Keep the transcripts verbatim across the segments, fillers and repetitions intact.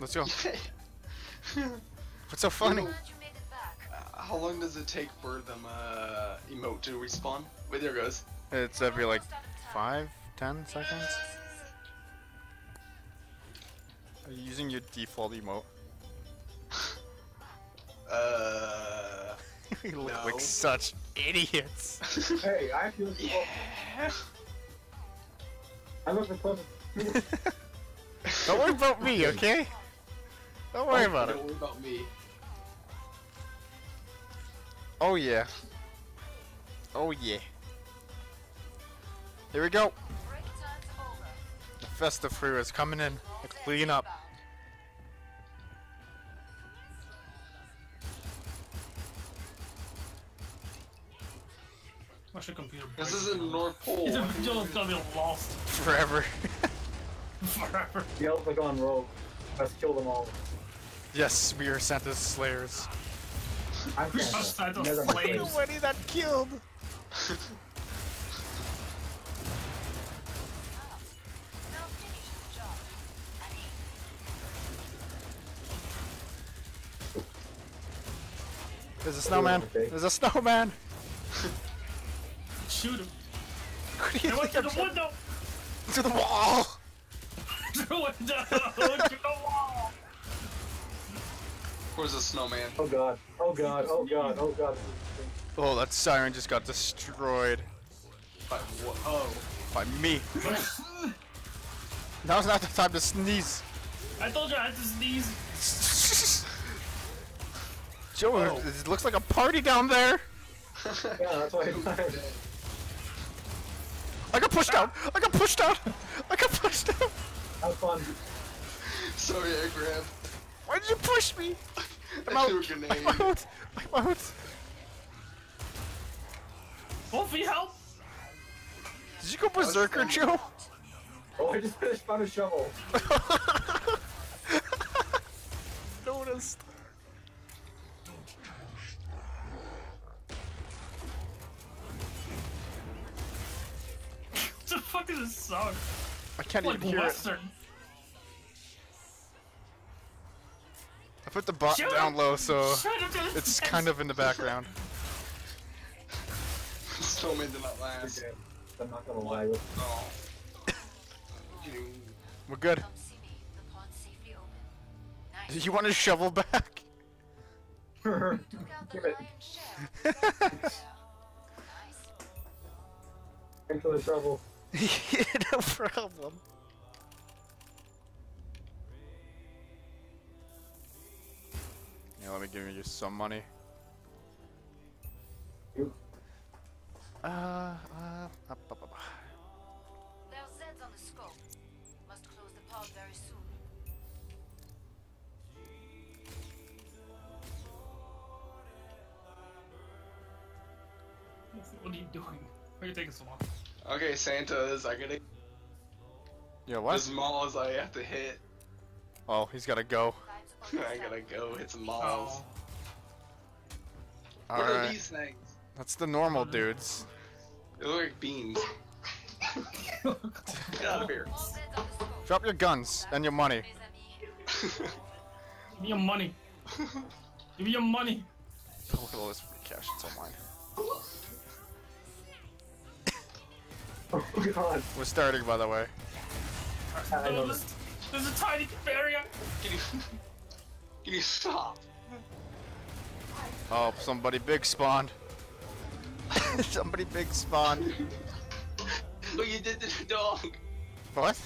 Let's go. What's so funny? Uh, how long does it take for them uh, emote to respawn? Wait, there it goes. It's every like five, ten seconds. Are you using your default emote? Uh. We look no. like such idiots. Hey, I feel. Yeah. I look the person. Don't worry about me, okay? Don't worry oh, about don't it. Don't worry about me. Oh yeah. Oh yeah. Here we go. The festive crew is coming in to clean up. Watch your computer. This is in North Pole. You'll gonna be lost forever. Forever. The elves are gone rogue. Let's kill them all. Yes, we are Santa's slayers. I'm Santa's slayers. Nobody that killed. There's a snowman. There's a snowman. Shoot him. He went through the window. To the wall. To the window. To the wall. Where's the snowman? Oh god. Oh god. Oh god. Oh god. Oh, that siren just got destroyed. By what? Oh. By me. Now's not the time to sneeze. I told you I had to sneeze. Joe, oh. It looks like a party down there. Yeah, that's why I'm tired. I got pushed out! I got pushed out! I got pushed out! Have fun. Sorry, I grabbed. Why did you push me? I'm out. I threw a grenade. I'm out. I'm out. Wolfie, help! Did you go berserker, Joe? Oh, I just finished found a shovel. Noticed. What the fuck is this song? I can't it's even like hear Western. It. I put the bot Shut down up. Low, so it's kind of in the background. Snowman did not last. Okay. I'm not gonna lie. Oh. We're good. Did you want to shovel back? Give it. Thanks for the shovel. No problem. Yeah, let me give you some money. You. Uh, uh, up, up, up. There are Zeds on the scope. Must close the pod very soon. What are you doing? Why are you taking so long? Okay, Santa is I gotta. Yeah, what? His malls I have to hit. Oh, he's gotta go. I gotta go hit some malls. Oh. What All are right. these things? That's the normal dudes. They look like beans. Get out of here. Drop your guns and your money. Give me your money. Give me your money. Oh, look at all this free cash. It's all mine. Oh god. We're starting, by the way. Oh, there's, there's a tiny barrier. Can you, can you stop? Oh, somebody big spawned. Somebody big spawned. Look, you did the dog. What?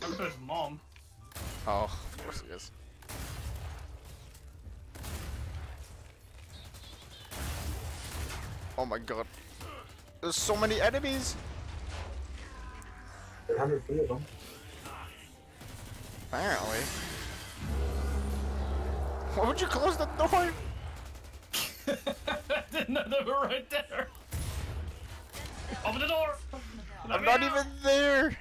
That's his mom. Oh, of course he is. Oh my god. There's so many enemies! There are one hundred three of them. Apparently. Why would you close the door? I didn't know they were right there! Open the door! Let I'm not out. Even there!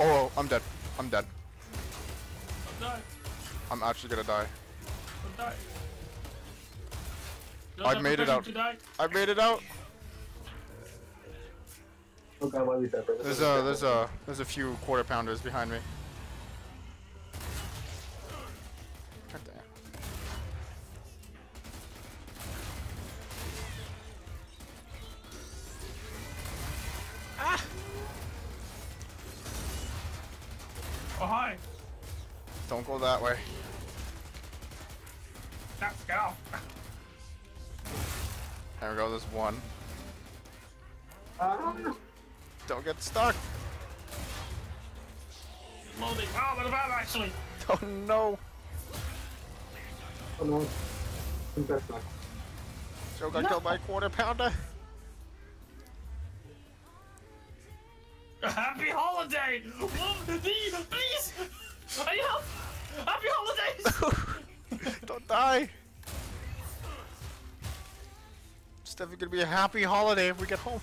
Oh, I'm dead. I'm dead. I'm dead. I'm actually gonna die. I've made it out. I've made it out. Okay, why we separate? There's a there's a there's a few quarter pounders behind me. God damn. Ah! Oh hi! Don't go that way. Let's go. There we go. There's one. Ah. Don't get stuck. Loading. Oh, what about actually? Oh no. Oh no. I'm just stuck. Joe got no. killed by a quarter pounder. Happy holiday. Love the please. I help. Happy holidays. Don't die. It's definitely gonna be a happy holiday if we get home.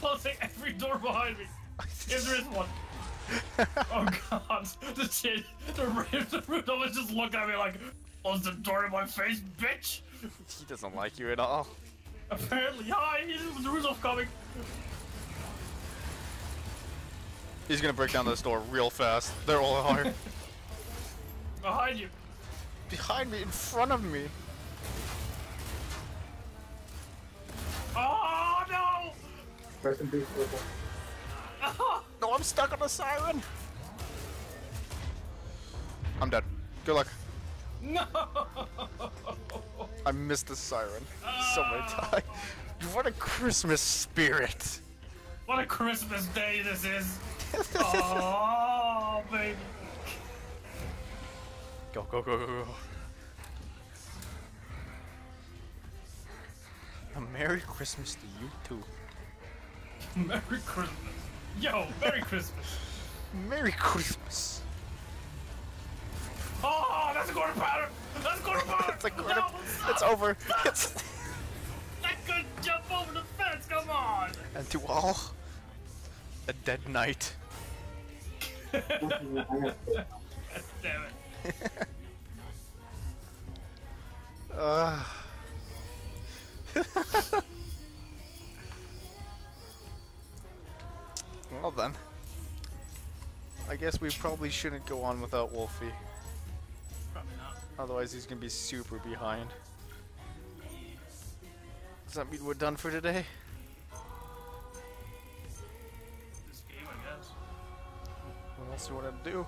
Closing every door behind me. If there is one. Oh god. The shit. The Rudo was just looking at me like, close the door in my face, bitch. He doesn't like you at all. Apparently. Hi, the Rudo's coming. He's gonna break down this door real fast. They're all hard. Behind you. Behind me, in front of me. Oh no! Rest in peace, Ripple. No, I'm stuck on the siren! I'm dead. Good luck. No! I missed the siren oh. so many times. What a Christmas spirit! What a Christmas day this is! Oh, baby! Go, go, go, go, go. A Merry Christmas to you too. Merry Christmas. Yo, Merry Christmas. Merry Christmas. Oh, that's a quarter pounder. That's a quarter pounder. It's a quarter. No, it's over. Stop. It's. I could jump over the fence. Come on. And to all, a dead knight. Damn it. uh. Well then, I guess we probably shouldn't go on without Wolfie. Probably not. Otherwise he's gonna be super behind. Does that mean we're done for today? This game, I guess. What else do you wanna do?